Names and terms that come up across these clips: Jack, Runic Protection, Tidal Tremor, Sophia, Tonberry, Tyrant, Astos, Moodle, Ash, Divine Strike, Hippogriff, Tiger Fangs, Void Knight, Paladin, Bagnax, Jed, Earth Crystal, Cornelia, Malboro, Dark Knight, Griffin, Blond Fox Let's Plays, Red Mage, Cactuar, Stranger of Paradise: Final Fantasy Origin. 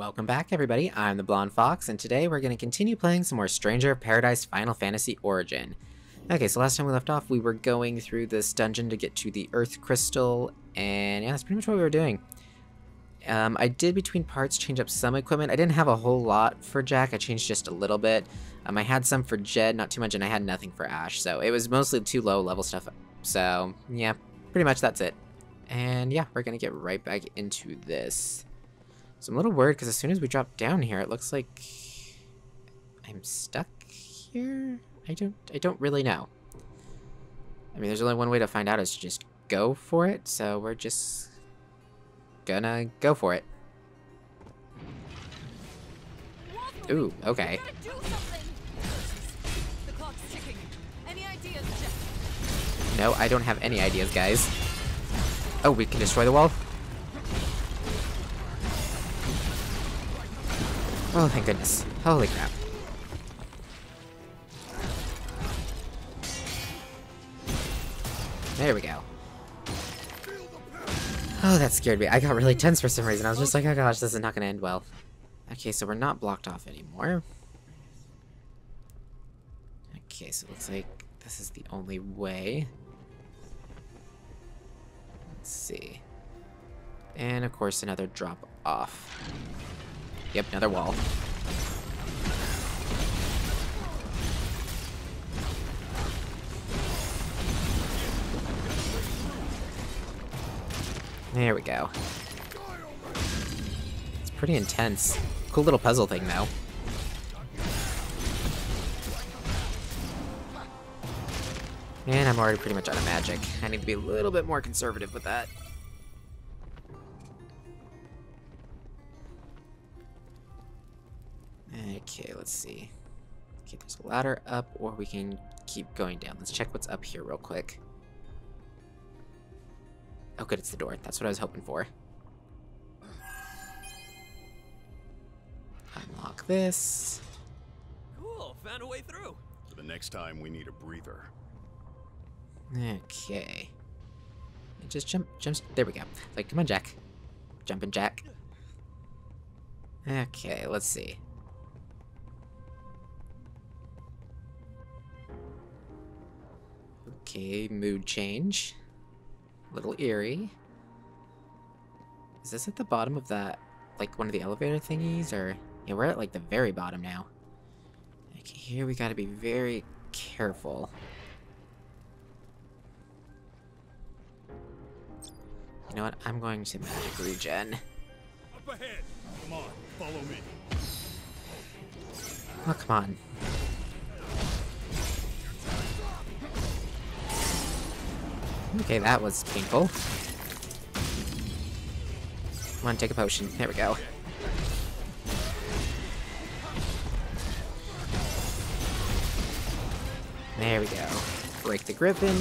Welcome back, everybody. I'm the Blonde Fox, and today we're going to continue playing some more Stranger of Paradise Final Fantasy Origin. Okay, so last time we left off, we were going through this dungeon to get to the Earth Crystal, and yeah, that's pretty much what we were doing. I did, between parts, change up some equipment. I didn't have a whole lot for Jack. I changed just a little bit. I had some for Jed, not too much, and I had nothing for Ash, so it was mostly too low-level stuff. So, yeah, pretty much that's it. And yeah, we're going to get right back into this. So I'm a little worried because as soon as we drop down here, it looks like I'm stuck here. I don't really know. I mean, there's only one way to find out is to just go for it. So we're just gonna go for it. Ooh, okay. No, I don't have any ideas, guys. Oh, we can destroy the wall. Oh, thank goodness. Holy crap. There we go. Oh, that scared me. I got really tense for some reason. I was just like, oh gosh, this is not gonna end well. Okay, so we're not blocked off anymore. Okay, so it looks like this is the only way. Let's see. And of course, another drop off. Yep, another wall. There we go. It's pretty intense. Cool little puzzle thing, though. And I'm already pretty much out of magic. I need to be a little bit more conservative with that. Okay, let's see. Okay, there's a ladder up, or we can keep going down. Let's check what's up here real quick. Oh good, it's the door. That's what I was hoping for. Unlock this. Cool, found a way through. For the next time, we need a breather. Okay. Just jump. There we go. Like, come on, Jack. Jumpin', Jack. Okay, let's see. Okay, mood change. A little eerie. Is this at the bottom of that, like, one of the elevator thingies, or... Yeah, we're at, like, the very bottom now. Okay, here we gotta be very careful. You know what? I'm going to magic regen. Up ahead! Come on, follow me. Oh, come on. Okay, that was painful. Come on, take a potion. There we go. There we go. Break the Griffin.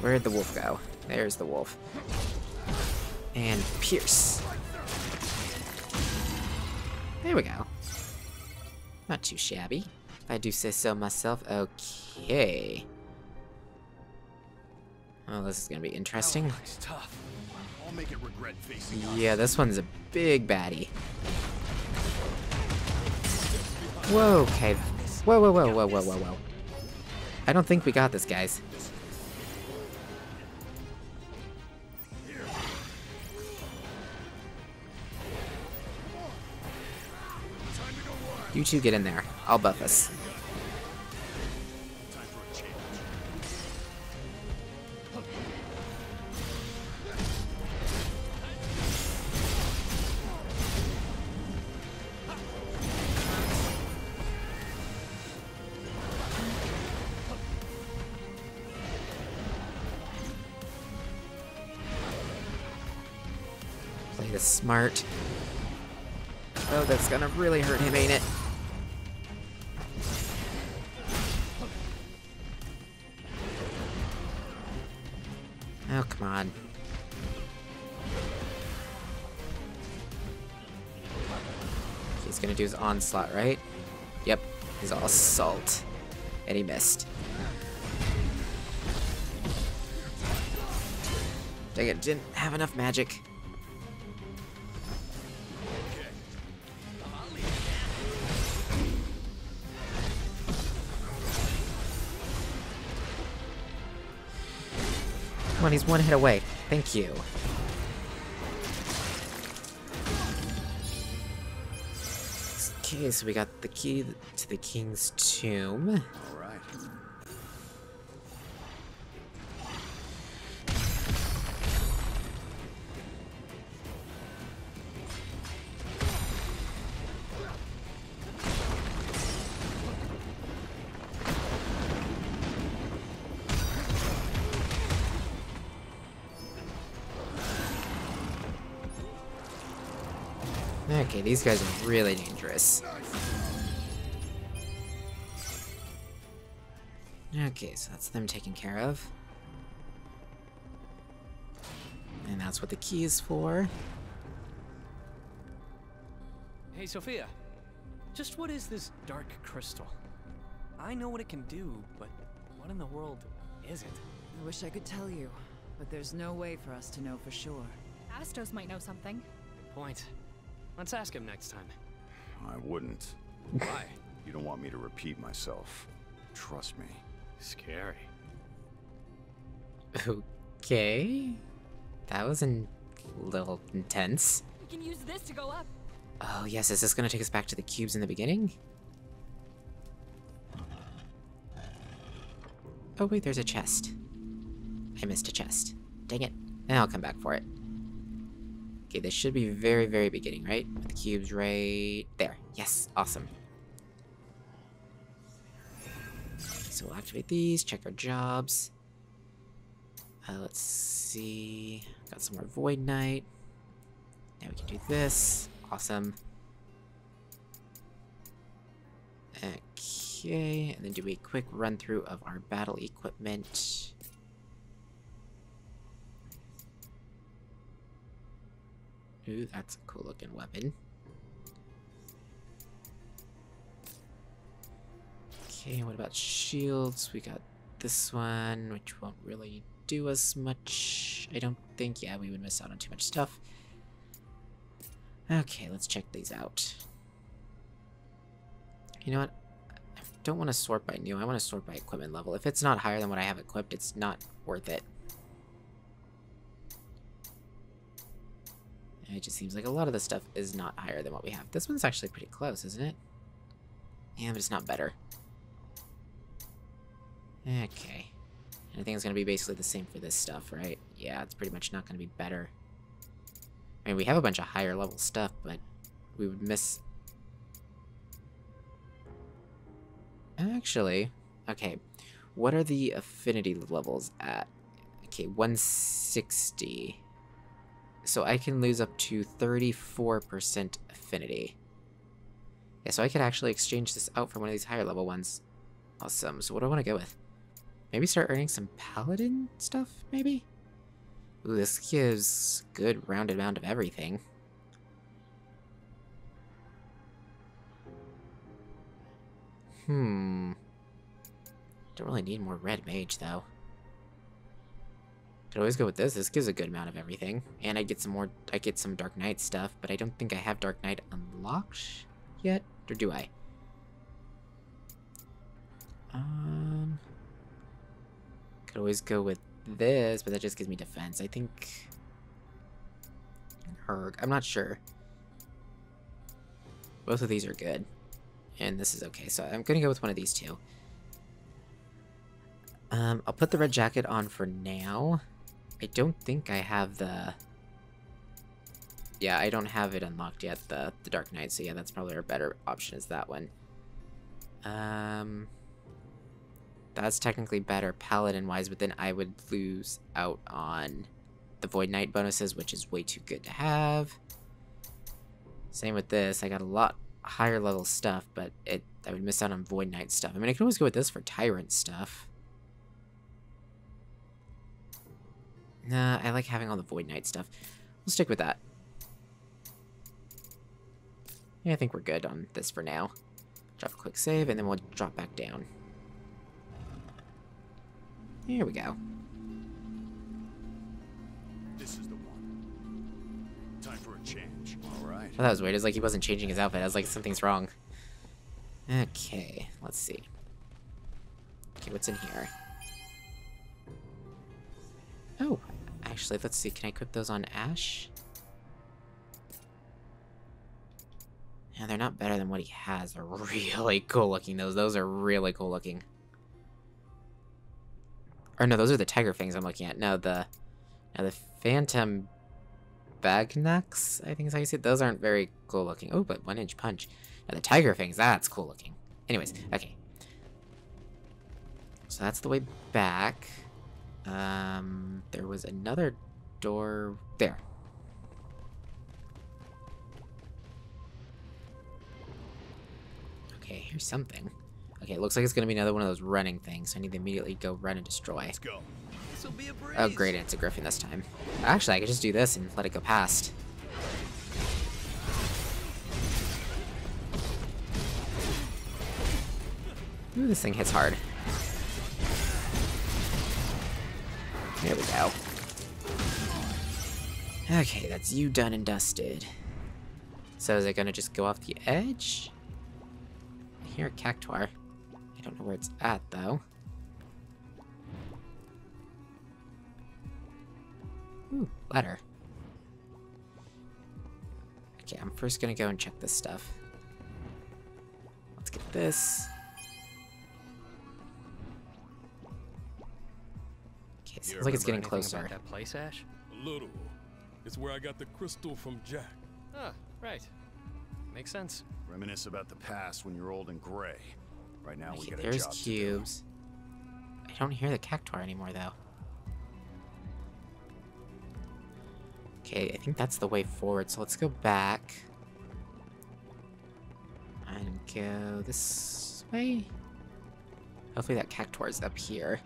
Where'd the wolf go? There's the wolf. And pierce. There we go. Not too shabby. If I do say so myself. Okay. Oh, this is gonna be interesting. Yeah, this one's a big baddie. Whoa, okay. Whoa. I don't think we got this, guys. You two get in there. I'll buff us. Smart. Oh, that's gonna really hurt him, ain't it? Oh, come on. He's gonna do his onslaught, right? Yep, his assault. And he missed. Dang it, didn't have enough magic. Come on, he's one hit away. Thank you. Okay, so we got the key to the King's Tomb. All right. Okay, these guys are really dangerous. Okay, so that's them taken care of. And that's what the key is for. Hey, Sophia. Just what is this dark crystal? I know what it can do, but what in the world is it? I wish I could tell you, but there's no way for us to know for sure. Astos might know something. Good point. Let's ask him next time. I wouldn't. Why? You don't want me to repeat myself. Trust me. Scary. Okay. That was a little intense. We can use this to go up. Oh yes, is this going to take us back to the cubes in the beginning? Oh wait, there's a chest. I missed a chest. Dang it. I'll come back for it. Okay, this should be very, very beginning, right? With the cubes right there. Yes, awesome. So we'll activate these, check our jobs. Let's see. Got some more Void Knight. Now we can do this. Awesome. Okay, and then do a quick run through of our battle equipment. Ooh, that's a cool looking weapon. Okay, what about shields? We got this one, which won't really do us much, I don't think. Yeah, we would miss out on too much stuff. Okay, let's check these out. You know what? I don't want to sort by new, I want to sort by equipment level. If it's not higher than what I have equipped, it's not worth it. It just seems like a lot of the stuff is not higher than what we have. This one's actually pretty close, isn't it? Yeah, but it's not better. Okay. And I think it's going to be basically the same for this stuff, right? Yeah, it's pretty much not going to be better. I mean, we have a bunch of higher level stuff, but we would miss... Actually, okay. What are the affinity levels at? Okay, 160... So I can lose up to 34% affinity. Yeah, so I could actually exchange this out for one of these higher level ones. Awesome, so what do I want to go with? Maybe start earning some Paladin stuff, maybe? Ooh, this gives good rounded amount of everything. Don't really need more Red Mage, though. Could always go with this. This gives a good amount of everything. And I get some more, I get some Dark Knight stuff, but I don't think I have Dark Knight unlocked yet, or do I? Could always go with this, but that just gives me defense. I think Herg, I'm not sure. Both of these are good. And this is okay, so I'm gonna go with one of these two. I'll put the red jacket on for now. I don't think I have the... Yeah, I don't have it unlocked yet, the Dark Knight, so yeah, that's probably our better option is that one. That's technically better Paladin-wise, but then I would lose out on the Void Knight bonuses, which is way too good to have. Same with this, I got a lot higher level stuff, but I would miss out on Void Knight stuff. I mean, I could always go with this for Tyrant stuff. Nah, I like having all the Void Knight stuff. We'll stick with that. Yeah, I think we're good on this for now. Drop a quick save, and then we'll drop back down. Here we go. This is the one. Time for a change. All right. Well, that was weird. It's like he wasn't changing his outfit. I was like, something's wrong. Okay, let's see. Okay, what's in here? Oh, actually. Let's see, can I equip those on Ash? Yeah, they're not better than what he has. They're really cool looking. Those are really cool looking. Or no, those are the Tiger Fangs I'm looking at. No, the Phantom Bagnax, I think is how you say it. Those aren't very cool looking. Oh, but 1-inch punch. Now the Tiger Fangs, that's cool looking. Anyways, okay. So that's the way back. There was another door there. Okay, here's something. Okay, it looks like it's gonna be another one of those running things. So I need to immediately go run and destroy. Let's go. This'll be a breeze. Oh, great, it's a Griffin this time. Actually, I could just do this and let it go past. Ooh, this thing hits hard. There we go. Okay, that's you done and dusted. So is it gonna just go off the edge? I hear a Cactuar. I don't know where it's at, though. Ooh, ladder. Okay, I'm first gonna go and check this stuff. Let's get this. Okay, sounds like it's getting closer. About that place, Ash? A little. It's where I got the crystal from Jack. Ah, right. Makes sense. Reminisce about the past when you're old and gray. Right now, okay, we get a job cubes. To do. I don't hear the Cactuar anymore, though. Okay, I think that's the way forward. So let's go back and go this way. Hopefully, that Cactuar is up here.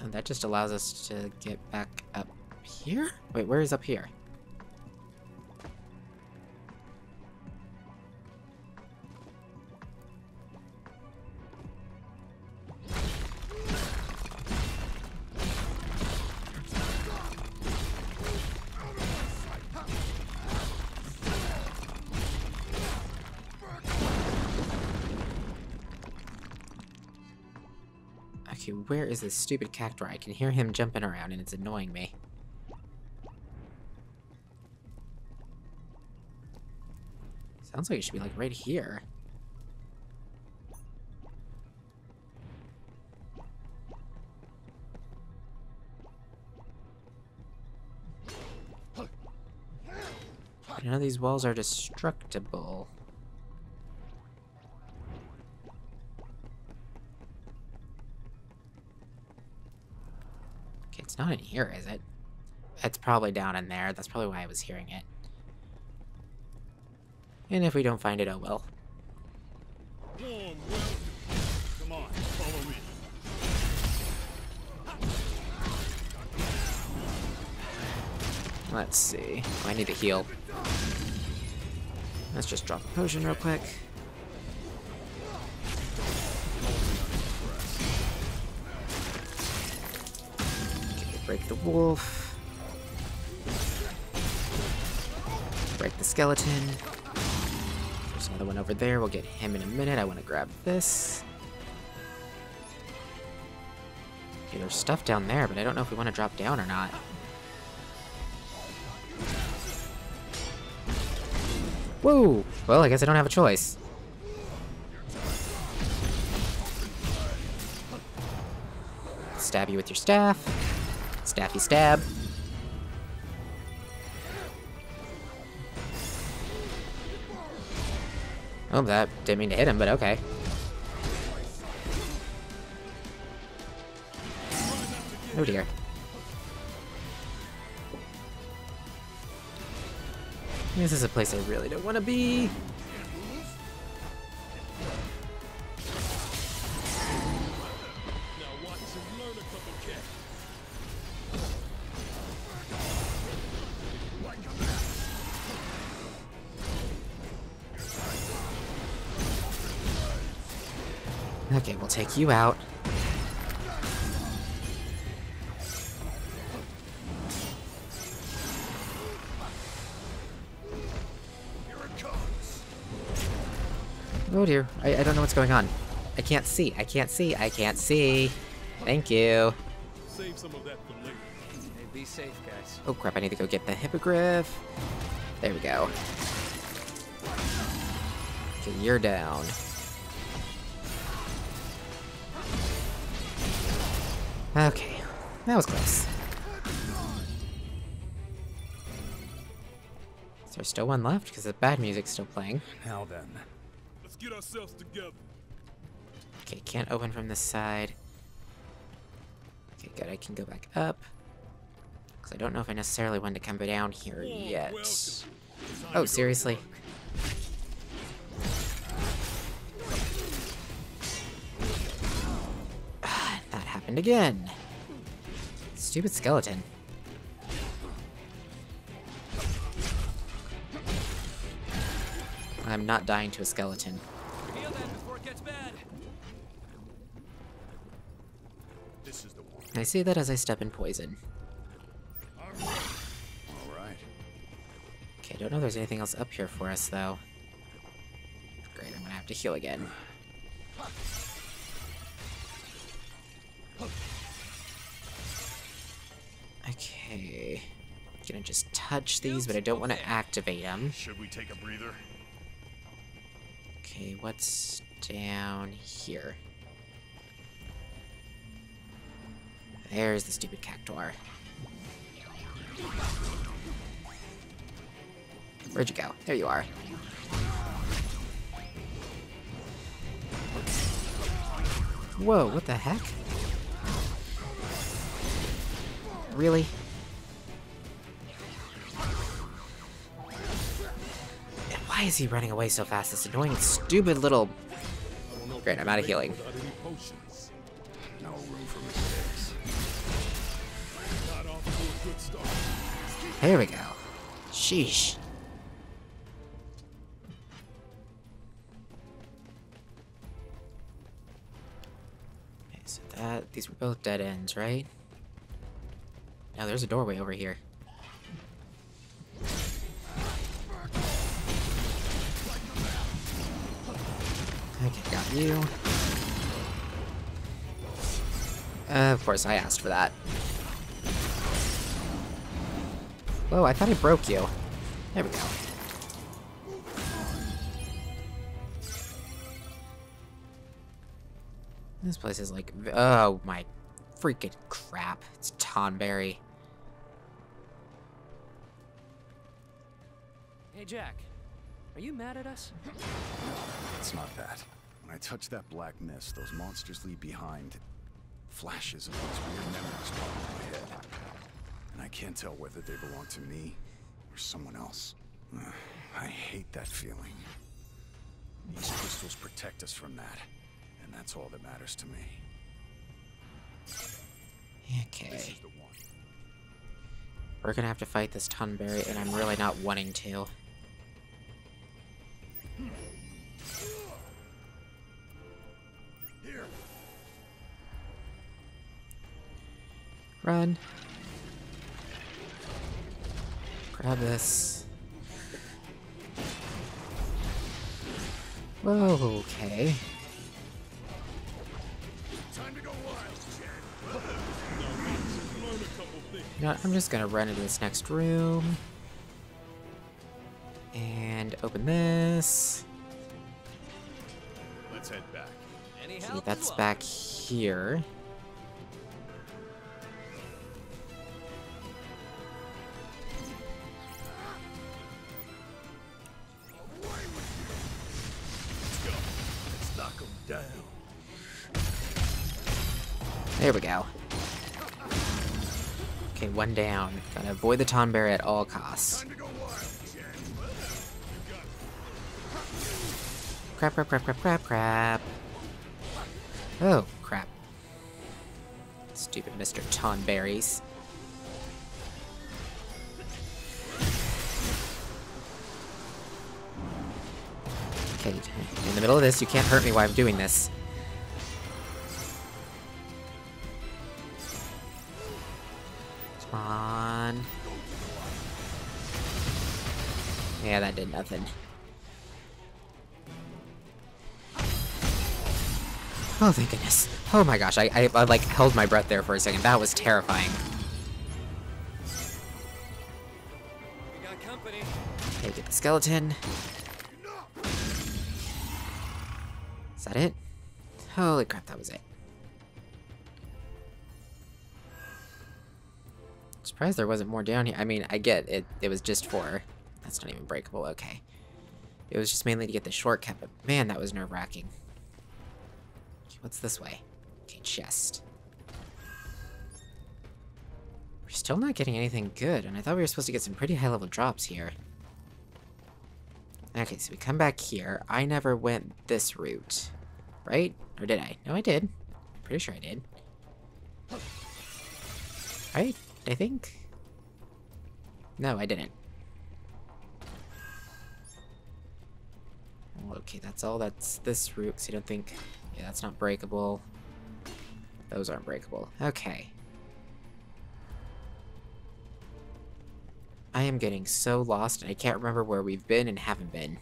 And that just allows us to get back up here? Wait, where is up here? Okay, where is this stupid Cactuar? I can hear him jumping around and it's annoying me. Sounds like it should be like right here. None of these walls are destructible. It's not in here, is it? It's probably down in there. That's probably why I was hearing it. And if we don't find it, oh well. Come on, follow me. Let's see. Oh, I need to heal. Let's just drop a potion real quick. Break the wolf. Break the skeleton. There's another one over there. We'll get him in a minute. I want to grab this. Okay, there's stuff down there, but I don't know if we want to drop down or not. Whoa! Well, I guess I don't have a choice. Stab you with your staff. Staffy stab. Oh, that didn't mean to hit him, but okay. Oh dear. This is a place I really don't want to be. Okay, we'll take you out. Here it comes. Oh dear, I don't know what's going on. I can't see. I can't see. I can't see. Thank you. Save some of that for later. Hey, be safe, guys. Oh crap, I need to go get the Hippogriff. There we go. Okay, you're down. Okay, that was close. Is there still one left? Because the bad music's still playing. Now then. Let's get ourselves together. Okay, can't open from this side. Okay, good, I can go back up. Because I don't know if I necessarily want to come down here yet. Oh, seriously? That happened again. Stupid skeleton. I'm not dying to a skeleton. Heal that before it gets bad. This is the one. I say that as I step in poison. Alright. Okay, I don't know if there's anything else up here for us though. Great, I'm gonna have to heal again. Okay. I'm gonna just touch these, but I don't want to activate them. Should we take a breather? Okay, what's down here? There's the stupid Cactuar. Where'd you go? There you are. Whoa, what the heck? Really? Why is he running away so fast? This annoying, stupid little... Great, I'm out of healing. Here we go. Sheesh. Okay, so that... These were both dead ends, right? Now there's a doorway over here. Okay, got you. Of course, I asked for that. Whoa, I thought I broke you. There we go. This place is like... Oh my freaking crap. It's Tonberry. Hey, Jack. Are you mad at us? It's not that. When I touch that black mist, those monsters leave behind flashes of those weird memories popping in my head. And I can't tell whether they belong to me or someone else. I hate that feeling. These crystals protect us from that, and that's all that matters to me. Okay. This is the one. We're gonna have to fight this Tonberry, and I'm really not wanting to. Run. Grab this. Whoa, okay. Time to go wild, Jed. You know what, I'm just gonna run into this next room. And open this. Let's head back. See, that's back here. There we go. Okay, one down. Gotta avoid the Tonberry at all costs. Crap, crap, crap, crap, crap, crap. Oh, crap. Stupid Mr. Tonberries. Okay, in the middle of this, you can't hurt me while I'm doing this. Come on. Yeah, that did nothing. Oh, thank goodness. Oh my gosh, I like held my breath there for a second. That was terrifying. We got company. Okay, get the skeleton. Is that it? Holy crap, that was it. Surprised there wasn't more down here. I mean, I get it. It was just for... That's not even breakable. Okay. It was just mainly to get the shortcut, but man, that was nerve-wracking. Okay, what's this way? Okay, chest. We're still not getting anything good, and I thought we were supposed to get some pretty high-level drops here. Okay, so we come back here. I never went this route, right? Or did I? No, I did. I'm pretty sure I did. Right? I think? No, I didn't. Okay, that's all. That's this route, so you don't think... Yeah, that's not breakable. Those aren't breakable. Okay. I am getting so lost, and I can't remember where we've been and haven't been.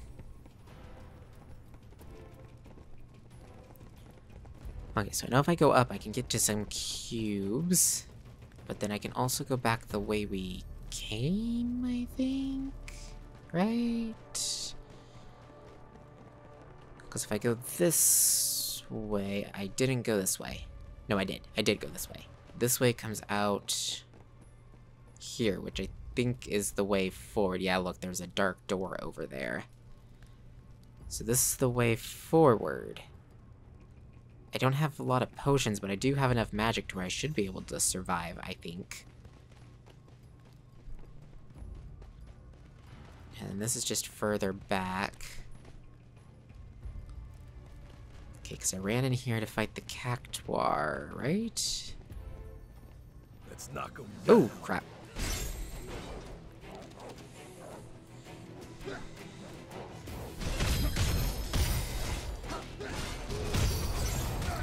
Okay, so I know if I go up, I can get to some cubes... But then I can also go back the way we came, I think? Right? Because if I go this way... I didn't go this way. No, I did. I did go this way. This way comes out... here, which I think is the way forward. Yeah, look, there's a dark door over there. So this is the way forward. I don't have a lot of potions, but I do have enough magic to where I should be able to survive, I think. And this is just further back. Okay, because I ran in here to fight the Cactuar, right? Let's knock him down. Oh, crap.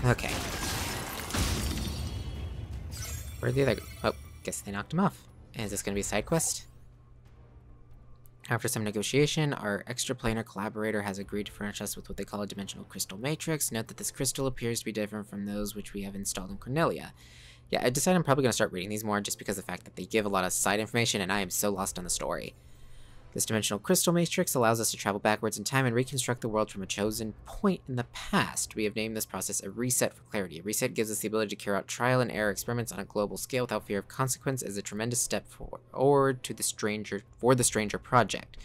Okay. Where'd the other go? Oh, guess they knocked him off. Is this gonna be a side quest? After some negotiation, our extraplanar collaborator has agreed to furnish us with what they call a dimensional crystal matrix. Note that this crystal appears to be different from those which we have installed in Cornelia. Yeah, I decided I'm probably gonna start reading these more just because of the fact that they give a lot of side information and I am so lost on the story. This dimensional crystal matrix allows us to travel backwards in time and reconstruct the world from a chosen point in the past. We have named this process a reset for clarity. A reset gives us the ability to carry out trial and error experiments on a global scale without fear of consequence. Is a tremendous step forward to the Stranger project.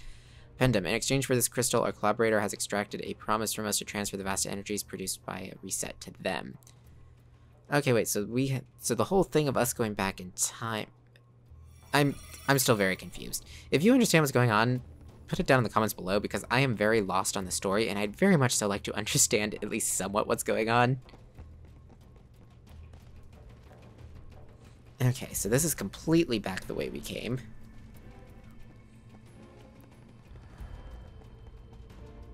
Pendum. In exchange for this crystal, our collaborator has extracted a promise from us to transfer the vast energies produced by a reset to them. Okay, wait. So so the whole thing of us going back in time. I'm still very confused. If you understand what's going on, put it down in the comments below because I am very lost on the story and I'd very much so like to understand at least somewhat what's going on. Okay, so this is completely back the way we came.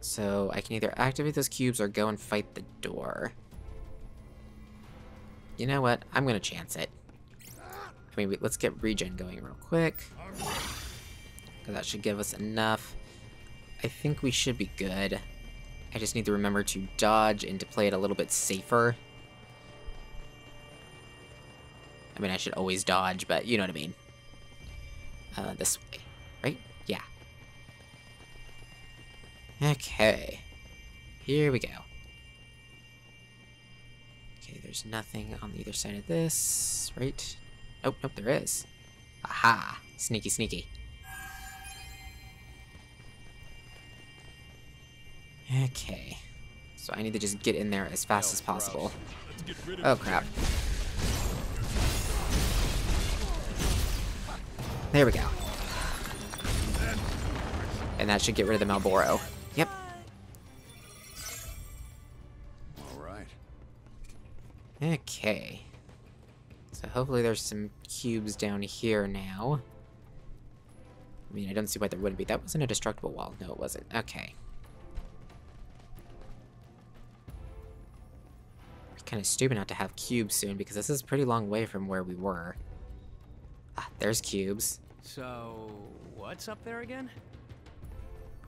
So I can either activate those cubes or go and fight the door. You know what? I'm gonna chance it. I mean, let's get regen going real quick. That should give us enough. I think we should be good. I just need to remember to dodge and to play it a little bit safer. I mean, I should always dodge, but you know what I mean. This way, right? Yeah. Okay. Here we go. Okay, there's nothing on either side of this, right? Oh, nope, there is. Aha! Sneaky, sneaky. Okay. So I need to just get in there as fast as possible. Oh, crap. There we go. And that should get rid of the Malboro. Yep. Alright. Okay. So hopefully there's some cubes down here now. I mean, I don't see why there wouldn't be. That wasn't a destructible wall. No, it wasn't. Okay. It's kind of stupid not to have cubes soon, because this is a pretty long way from where we were. Ah, there's cubes. So, what's up there again?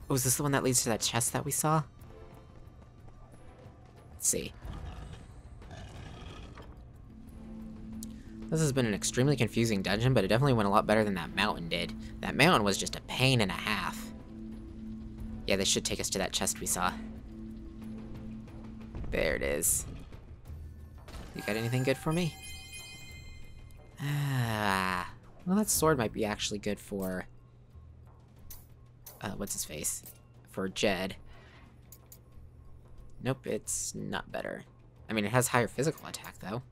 Oh, is this the one that leads to that chest that we saw? Let's see. This has been an extremely confusing dungeon, but it definitely went a lot better than that mountain did. That mountain was just a pain and a half. Yeah, they should take us to that chest we saw. There it is. You got anything good for me? Ah. Well, that sword might be actually good for... what's his face? For Jed. Nope, it's not better. I mean, it has higher physical attack, though.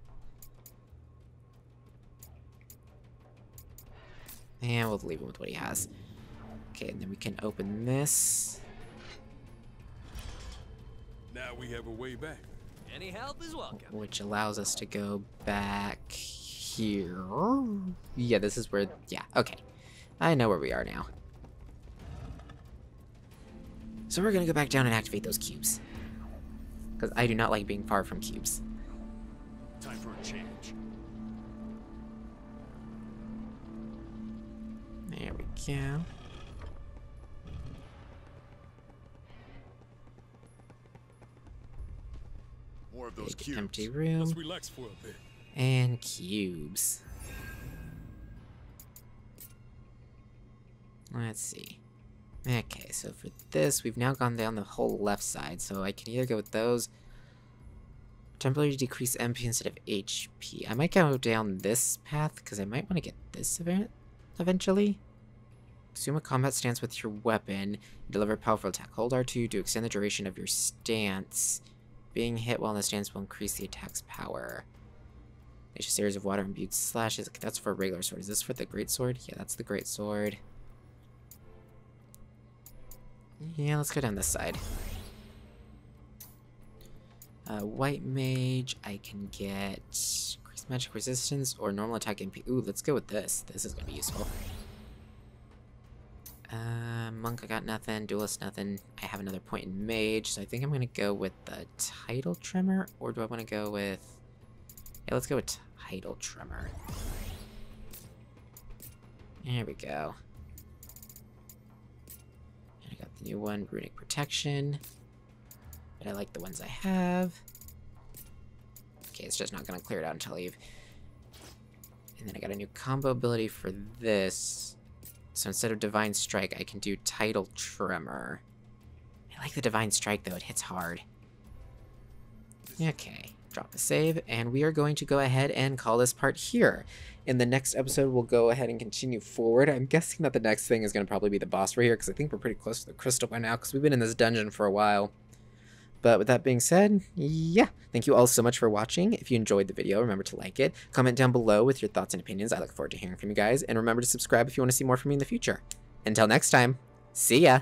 And we'll leave him with what he has. Okay, and then we can open this. Now we have a way back. Any help is welcome. Which allows us to go back here. Yeah, this is where... Yeah, okay. I know where we are now. So we're gonna go back down and activate those cubes. Because I do not like being far from cubes. Time for a change. There we go. More of those cubes. Empty room. Let's relax for a bit. And cubes. Let's see. Okay, so for this, we've now gone down the whole left side, so I can either go with those. Temporarily decrease MP instead of HP. I might go down this path, because I might want to get this event eventually. Assume a combat stance with your weapon. Deliver a powerful attack. Hold R2 to extend the duration of your stance. Being hit while in the stance will increase the attack's power. It's just areas of water imbued slashes. Okay, that's for a regular sword. Is this for the great sword? Yeah, that's the great sword. Yeah, let's go down this side. White Mage, I can get increased magic resistance or normal attack MP. Ooh, let's go with this. This is gonna be useful. Monk, I got nothing. Duelist, nothing. I have another point in Mage, so I think I'm gonna go with the Tidal Tremor, or do I want to go with... Yeah, let's go with Tidal Tremor. There we go. New one, Runic Protection. But I like the ones I have. Okay, it's just not gonna clear it out until I leave. And then I got a new combo ability for this. So instead of Divine Strike, I can do Tidal Tremor. I like the Divine Strike though, it hits hard. Okay, drop a save, and we are going to go ahead and call this part here. In the next episode, we'll go ahead and continue forward. I'm guessing that the next thing is going to probably be the boss right here, because I think we're pretty close to the crystal by now, because we've been in this dungeon for a while. But with that being said, yeah, thank you all so much for watching. If you enjoyed the video, remember to like it. Comment down below with your thoughts and opinions. I look forward to hearing from you guys. And remember to subscribe if you want to see more from me in the future. Until next time, see ya!